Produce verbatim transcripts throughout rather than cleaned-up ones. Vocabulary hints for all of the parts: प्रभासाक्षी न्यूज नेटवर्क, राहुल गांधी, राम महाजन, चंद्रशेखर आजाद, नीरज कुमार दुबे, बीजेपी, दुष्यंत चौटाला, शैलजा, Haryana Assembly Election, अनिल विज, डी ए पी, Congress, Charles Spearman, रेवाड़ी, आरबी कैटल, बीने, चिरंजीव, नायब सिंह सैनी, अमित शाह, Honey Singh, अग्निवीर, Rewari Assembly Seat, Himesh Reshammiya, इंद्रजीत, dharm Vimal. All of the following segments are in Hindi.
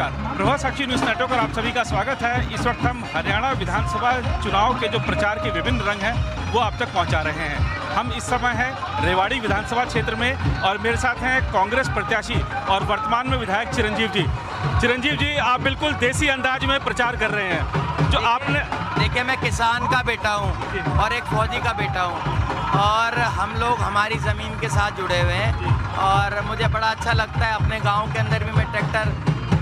नमस्कार, प्रभासाक्षी न्यूज नेटवर्क पर आप सभी का स्वागत है। इस वक्त हम हरियाणा विधानसभा चुनाव के जो प्रचार के विभिन्न रंग हैं वो आप तक पहुंचा रहे हैं। हम इस समय हैं रेवाड़ी विधानसभा क्षेत्र में और मेरे साथ हैं कांग्रेस प्रत्याशी और वर्तमान में विधायक चिरंजीव जी। चिरंजीव जी, आप बिल्कुल देसी अंदाज में प्रचार कर रहे हैं। जो आपने देखिए, मैं किसान का बेटा हूँ और एक फौजी का बेटा हूँ और हम लोग हमारी ज़मीन के साथ जुड़े हुए हैं और मुझे बड़ा अच्छा लगता है। अपने गांव के अंदर भी मैं ट्रैक्टर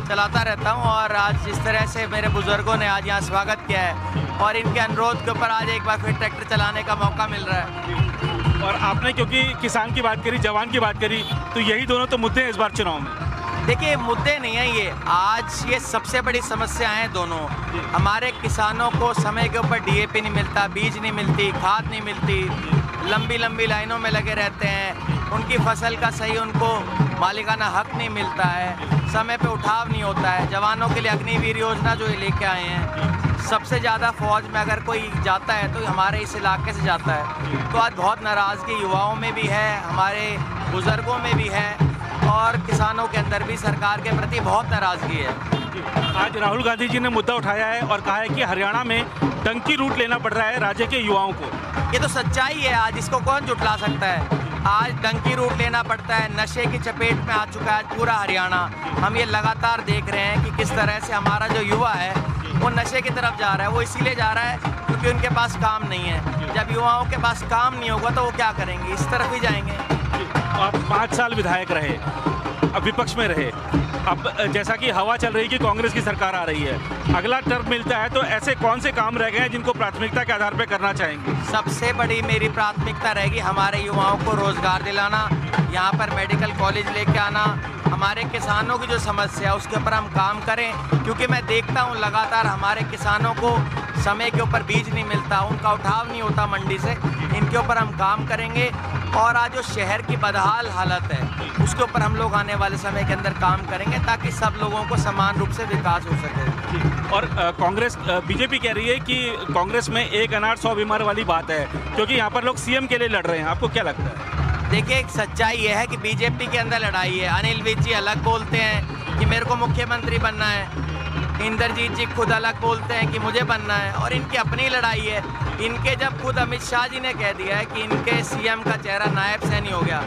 चलाता रहता हूं और आज जिस तरह से मेरे बुज़ुर्गों ने आज यहां स्वागत किया है और इनके अनुरोध के ऊपर आज एक बार फिर ट्रैक्टर चलाने का मौका मिल रहा है। और आपने क्योंकि किसान की बात करी, जवान की बात करी, तो यही दोनों तो मुद्दे हैं इस बार चुनाव में। देखिए, मुद्दे नहीं है ये, आज ये सबसे बड़ी समस्या है दोनों। हमारे किसानों को समय के ऊपर डी ए पी नहीं मिलता, बीज नहीं मिलती, खाद नहीं मिलती, लंबी लंबी लाइनों में लगे रहते हैं, उनकी फसल का सही उनको मालिकाना हक नहीं मिलता है, समय पे उठाव नहीं होता है। जवानों के लिए अग्निवीर योजना जो लेके आए हैं, सबसे ज़्यादा फौज में अगर कोई जाता है तो हमारे इस इलाके से जाता है। तो आज बहुत नाराज़गी युवाओं में भी है, हमारे बुज़ुर्गों में भी है और किसानों के अंदर भी सरकार के प्रति बहुत नाराज़गी है। आज राहुल गांधी जी ने मुद्दा उठाया है और कहा है कि हरियाणा में टंकी रूट लेना पड़ रहा है राज्य के युवाओं को। ये तो सच्चाई है, आज इसको कौन झुठला सकता है। आज टंकी रूट लेना पड़ता है, नशे की चपेट में आ चुका है पूरा हरियाणा। हम ये लगातार देख रहे हैं कि किस तरह से हमारा जो युवा है वो नशे की तरफ जा रहा है। वो इसीलिए जा रहा है क्योंकि उनके पास काम नहीं है। जब युवाओं के पास काम नहीं होगा तो वो क्या करेंगे, इस तरफ ही जाएंगे। आप पाँच साल विधायक रहे, अब विपक्ष में रहे, अब जैसा कि हवा चल रही कि कांग्रेस की सरकार आ रही है, अगला टर्म मिलता है, तो ऐसे कौन से काम रह गए हैं जिनको प्राथमिकता के आधार पर करना चाहेंगे? सबसे बड़ी मेरी प्राथमिकता रहेगी हमारे युवाओं को रोजगार दिलाना, यहाँ पर मेडिकल कॉलेज लेके आना। हमारे किसानों की जो समस्या है उसके ऊपर हम काम करें, क्योंकि मैं देखता हूँ लगातार हमारे किसानों को समय के ऊपर बीज नहीं मिलता, उनका उठाव नहीं होता मंडी से। इनके ऊपर हम काम करेंगे और आज जो शहर की बदहाल हालत है उसके ऊपर हम लोग आने वाले समय के अंदर काम करेंगे ताकि सब लोगों को समान रूप से विकास हो सके। और कांग्रेस, बीजेपी कह रही है कि कांग्रेस में एक अनार सौ बीमार वाली बात है क्योंकि यहाँ पर लोग सीएम के लिए लड़ रहे हैं, आपको क्या लगता है? देखिए, एक सच्चाई यह है कि बीजेपी के अंदर लड़ाई है। अनिल विज जी अलग बोलते हैं कि मेरे को मुख्यमंत्री बनना है, इंद्रजीत जी खुद अलग बोलते हैं कि मुझे बनना है, और इनकी अपनी लड़ाई है। इनके जब खुद अमित शाह जी ने कह दिया है कि इनके सीएम का चेहरा नायब सैनी हो गया,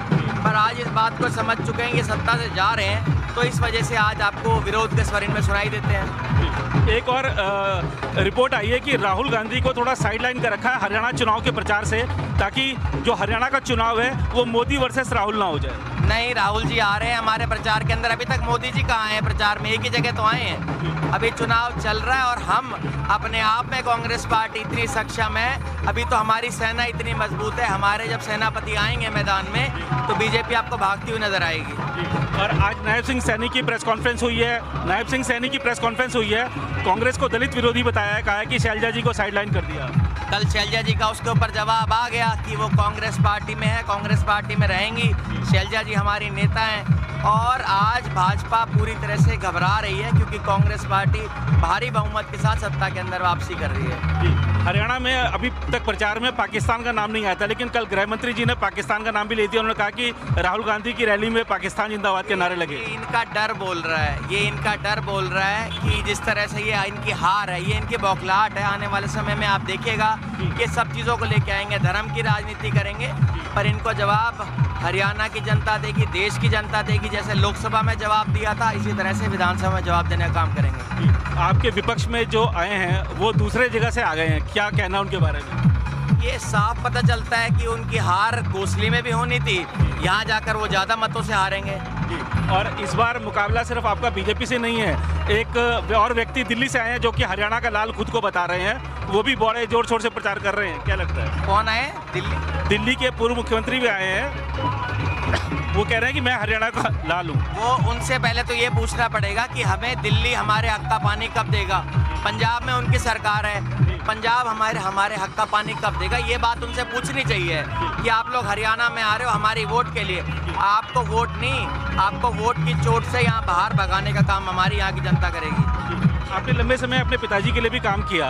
पर आज इस बात को समझ चुके हैं, ये सत्ता से जा रहे हैं, तो इस वजह से आज आपको विरोध के स्वर इनमें सुनाई देते हैं। एक और आ, रिपोर्ट आई है कि राहुल गांधी को थोड़ा साइडलाइन कर रखा है हरियाणा चुनाव के प्रचार से, ताकि जो हरियाणा का चुनाव है वो मोदी वर्सेस राहुल ना हो जाए। नहीं, राहुल जी आ रहे हैं हमारे प्रचार के अंदर। अभी तक मोदी जी कहाँ हैं प्रचार में, एक ही जगह तो आए हैं। अभी चुनाव चल रहा है और हम अपने आप में, कांग्रेस पार्टी इतनी सक्षम है, अभी तो हमारी सेना इतनी मजबूत है, हमारे जब सेनापति आएंगे मैदान में तो बीजेपी आपको भागती हुई नजर आएगी। और आज नायब सिंह सैनी की प्रेस कॉन्फ्रेंस हुई है, नायब सिंह सैनी की प्रेस कॉन्फ्रेंस हुई है, कांग्रेस को दलित विरोधी बताया है, कहा है कि शैलजा जी को साइडलाइन कर दिया। कल शैलजा जी का उसके ऊपर जवाब आ गया कि वो कांग्रेस पार्टी में है, कांग्रेस पार्टी में रहेंगी, शैलजा जी हमारी नेता हैं। और आज भाजपा पूरी तरह से घबरा रही है क्योंकि कांग्रेस पार्टी भारी बहुमत के साथ सत्ता के अंदर वापसी कर रही है। हरियाणा में अभी तक प्रचार में पाकिस्तान का नाम नहीं आया था, लेकिन कल गृह मंत्री जी ने पाकिस्तान का नाम भी ले दिया। उन्होंने कहा कि राहुल गांधी की रैली में पाकिस्तान जिंदाबाद के नारे लगे। इनका डर बोल रहा है, ये इनका डर बोल रहा है कि जिस तरह से ये इनकी हार है, ये इनकी बौखलाहट है। आने वाले समय में आप देखिएगा कि सब चीज़ों को लेके आएंगे, धर्म की राजनीति करेंगे, पर इनको जवाब हरियाणा की जनता देगी, देश की जनता देगी। जैसे लोकसभा में जवाब दिया था, इसी तरह से विधानसभा में जवाब देने का काम करेंगे। आपके विपक्ष में जो आए हैं वो दूसरे जगह से आ गए हैं, क्या कहना उनके बारे में? ये साफ पता चलता है कि उनकी हार घोसले में भी होनी थी, यहाँ जाकर वो ज़्यादा मतों से हारेंगे। और इस बार मुकाबला सिर्फ आपका बीजेपी से नहीं है, एक और व्यक्ति दिल्ली से आए हैं जो कि हरियाणा का लाल खुद को बता रहे हैं, वो भी बड़े जोर शोर से प्रचार कर रहे हैं, क्या लगता है? कौन आए? दिल्ली दिल्ली के पूर्व मुख्यमंत्री भी आए हैं, वो कह रहे हैं कि मैं हरियाणा का लाल हूँ। वो उनसे पहले तो ये पूछना पड़ेगा कि हमें दिल्ली हमारे हक का पानी कब देगा। पंजाब में उनकी सरकार है, पंजाब हमारे हमारे हक का पानी कब देगा, ये बात उनसे पूछनी चाहिए कि आप लोग हरियाणा में आ रहे हो हमारी वोट के लिए, आपको वोट नहीं, आपको वोट की चोट से यहाँ बाहर भगाने का काम हमारी यहाँ की जनता करेगी। आपने लंबे समय अपने पिताजी के लिए भी काम किया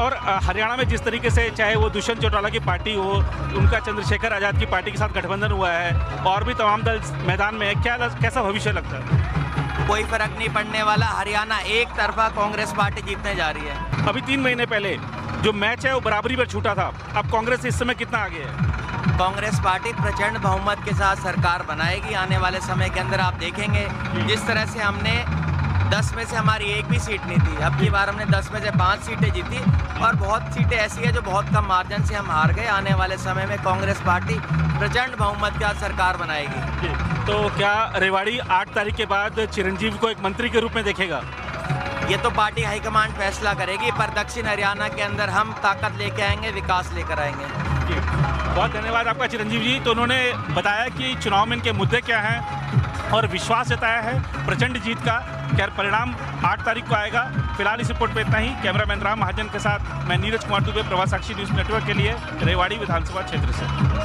और हरियाणा में जिस तरीके से, चाहे वो दुष्यंत चौटाला की पार्टी हो, उनका चंद्रशेखर आजाद की पार्टी के साथ गठबंधन हुआ है और भी तमाम दल मैदान में है, क्या कैसा भविष्य लगता है? कोई फर्क नहीं पड़ने वाला। हरियाणा एक तरफा कांग्रेस पार्टी जीतने जा रही है। अभी तीन महीने पहले जो मैच है वो बराबरी पर छूटा था, अब कांग्रेस इस समय कितना आगे है? कांग्रेस पार्टी प्रचंड बहुमत के साथ सरकार बनाएगी आने वाले समय के अंदर, आप देखेंगे। जिस तरह से हमने दस में से हमारी एक भी सीट नहीं थी, अब की बार हमने दस में से पाँच सीटें जीती और बहुत सीटें ऐसी है जो बहुत कम मार्जिन से हम हार गए। आने वाले समय में कांग्रेस पार्टी प्रचंड बहुमत का सरकार बनाएगी। तो क्या रेवाड़ी आठ तारीख के बाद चिरंजीव को एक मंत्री के रूप में देखेगा? ये तो पार्टी हाईकमांड फैसला करेगी, पर दक्षिण हरियाणा के अंदर हम ताकत लेके आएंगे, विकास लेकर आएंगे। बहुत धन्यवाद आपका चिरंजीव जी। तो उन्होंने बताया कि चुनाव में इनके मुद्दे क्या हैं और विश्वास जताया है प्रचंड जीत का। खैर परिणाम आठ तारीख को आएगा। फिलहाल इस रिपोर्ट पे इतना ही। कैमरामैन राम महाजन के साथ मैं नीरज कुमार दुबे, प्रभासाक्षी न्यूज नेटवर्क के लिए, रेवाड़ी विधानसभा क्षेत्र से।